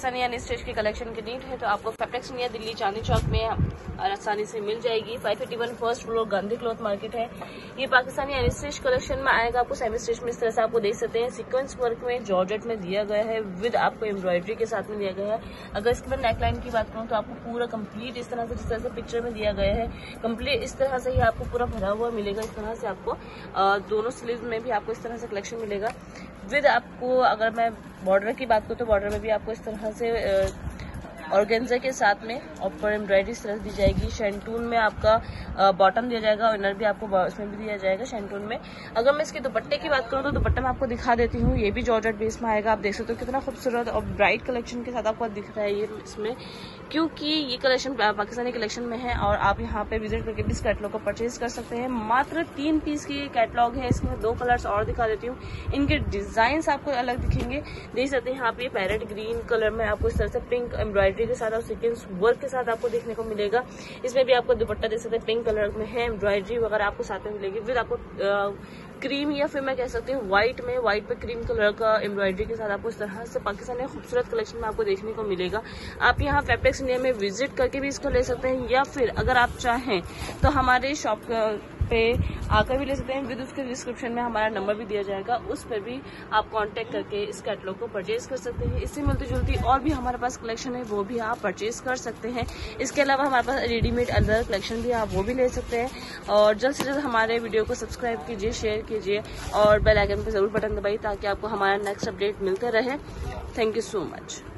रसानी यानी स्टिच की कलेक्शन की नीड है तो आपको फैब्रिक्स इंडिया दिल्ली चांदनी चौक में रसानी से मिल जाएगी। 551 first floor Gandhi cloth market है। ये पाकिस्तानी यानी स्टिच कलेक्शन में आएगा। आपको सेमी स्टिच में इस तरह से आपको देख सकते हैं, सीक्वेंस वर्क में जॉर्जेट में दिया गया है विद आपको एम्ब्रॉयडरी के साथ में दिया गया है। अगर इसके बाद नेकलाइन की बात करूँ तो आपको पूरा कम्प्लीट इस तरह से जिस तरह से पिक्चर में दिया गया है कम्प्लीट इस तरह से ही आपको पूरा भरा हुआ मिलेगा। इस तरह से आपको दोनों स्लीव में भी आपको इस तरह से कलेक्शन मिलेगा विद आपको। अगर मैं बॉर्डर की बात करूँ तो बॉर्डर में भी आपको इस तरह से ऑर्गेन्जा के साथ में ऊपर एम्ब्रॉयडरी इस तरह दी जाएगी। शैंटून में आपका बॉटम दिया जाएगा, इनर भी आपको इसमें भी दिया जाएगा शैंटून में। अगर मैं इसके दुपट्टे की बात करूँ तो दुपट्टा मैं आपको दिखा देती हूँ। ये भी जॉर्जेट बेस में आएगा। आप देख सकते हो कितना खूबसूरत और ब्राइट कलेक्शन के साथ आपको दिख रहा है ये इसमें, क्योंकि ये कलेक्शन पाकिस्तानी कलेक्शन में है और आप यहाँ पे विजिट करके इस कैटलॉग को परचेज कर सकते हैं। मात्र 3 पीस की ये कैटलॉग है। इसमें 2 कलर्स और दिखा देती हूँ। इनके डिजाइंस आपको अलग दिखेंगे। देख सकते हैं यहाँ पे पैरेट ग्रीन कलर में आपको इस तरह से पिंक एम्ब्रॉयडरी के साथ और सीक्वेंस वर्क के साथ आपको देखने को मिलेगा। इसमें भी आपको दुपट्टा देख सकते हैं पिंक कलर में है, एम्ब्रॉयडरी वगैरह आपको साथ में मिलेगी विद आपको क्रीम या फिर मैं कह सकती हूँ व्हाइट में, व्हाइट पे क्रीम कलर का एम्ब्रॉयडरी के साथ आपको इस तरह से पाकिस्तानी खूबसूरत कलेक्शन में आपको देखने को मिलेगा। आप यहाँ फैब्रिक्स इंडिया में विजिट करके भी इसको ले सकते हैं या फिर अगर आप चाहें तो हमारे शॉप पे आकर भी ले सकते हैं। विद उसके डिस्क्रिप्शन में हमारा नंबर भी दिया जाएगा, उस पर भी आप कांटेक्ट करके इस कैटलॉग को परचेज कर सकते हैं। इससे मिलती जुलती और भी हमारे पास कलेक्शन है वो भी आप परचेज कर सकते हैं। इसके अलावा हमारे पास रेडीमेड अदर कलेक्शन भी आप वो भी ले सकते हैं। और जल्द से जल्द हमारे वीडियो को सब्सक्राइब कीजिए, शेयर कीजिए और बेल आइकन पर जरूर बटन दबाइए ताकि आपको हमारा नेक्स्ट अपडेट मिलता रहे। Thank you so much.